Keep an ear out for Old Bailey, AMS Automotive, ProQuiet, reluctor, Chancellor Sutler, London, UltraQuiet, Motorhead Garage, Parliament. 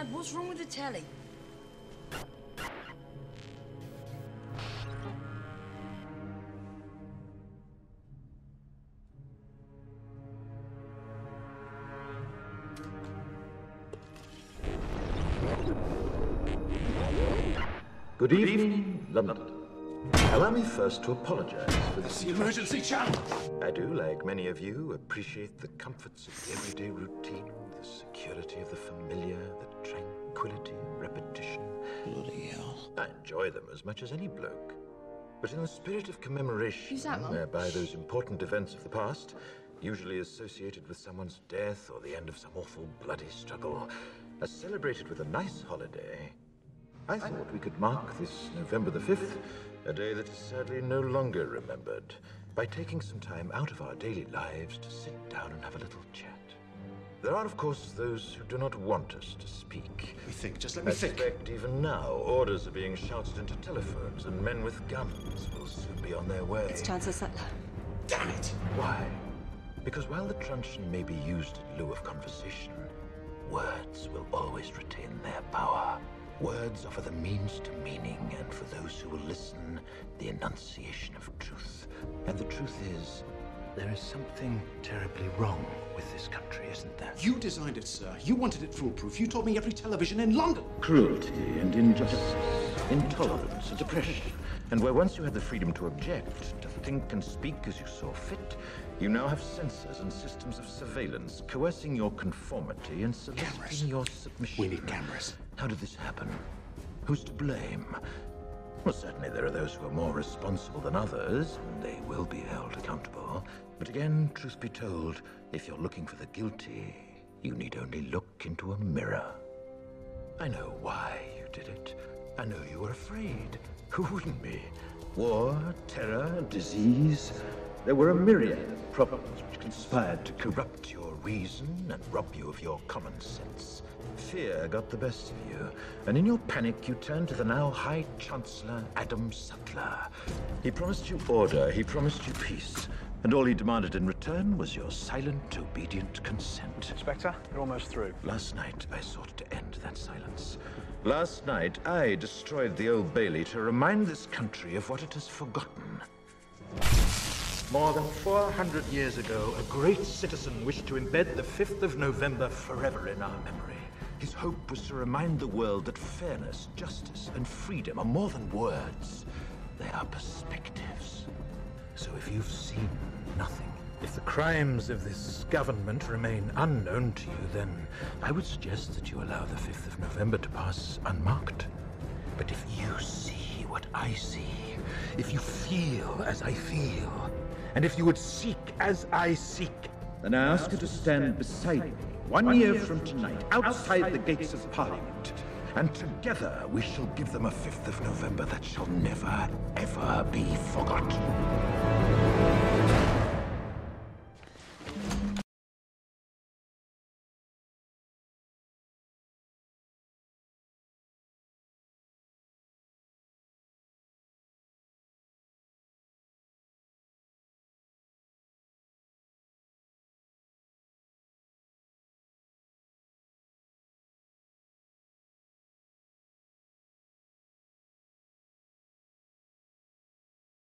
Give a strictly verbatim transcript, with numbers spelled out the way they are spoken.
Dad, what's wrong with the telly? Good evening, London. Allow me first to apologize for this emergency channel. I do, like many of you, appreciate the comforts of the everyday routine, the security of the familiar, the tranquility of repetition. Bloody hell. I enjoy them as much as any bloke. But in the spirit of commemoration, whereby those important events of the past, usually associated with someone's death or the end of some awful bloody struggle, are celebrated with a nice holiday, I thought we could mark this November the fifth, a day that is sadly no longer remembered, by taking some time out of our daily lives to sit down and have a little chat. There are, of course, those who do not want us to speak. Let me think, just let me think. I suspect even now, orders are being shouted into telephones, and men with guns will soon be on their way. It's Chancellor Sutler. Damn it! Why? Because while the truncheon may be used in lieu of conversation, words will always retain their power. Words offer the means to meaning, and for those who will listen, the enunciation of truth. And the truth is, there is something terribly wrong with this country, isn't there? You designed it, sir. You wanted it foolproof. You told me every television in London. Cruelty and injustice, intolerance and oppression. And where once you had the freedom to object, to think and speak as you saw fit, you now have censors and systems of surveillance coercing your conformity and soliciting your submission. We need cameras. How did this happen? Who's to blame? Well, certainly there are those who are more responsible than others, and they will be held accountable. But again, truth be told, if you're looking for the guilty, you need only look into a mirror. I know why you did it. I know you were afraid. Who wouldn't be? War, terror, disease. There were a myriad of problems which conspired to corrupt your reason and rob you of your common sense. Fear got the best of you, and in your panic you turned to the now High Chancellor Adam Sutler. He promised you order, he promised you peace, and all he demanded in return was your silent, obedient consent. Inspector, you're almost through. Last night I sought to end that silence. Last night I destroyed the Old Bailey to remind this country of what it has forgotten. More than four hundred years ago, a great citizen wished to embed the fifth of November forever in our memory. His hope was to remind the world that fairness, justice, and freedom are more than words. They are perspectives. So if you've seen nothing, if the crimes of this government remain unknown to you, then I would suggest that you allow the fifth of November to pass unmarked. But if you see what I see, if you feel as I feel, and if you would seek as I seek, then I ask you to stand beside me one year from tonight, outside the gates of Parliament, and together we shall give them a fifth of November that shall never, ever be forgotten.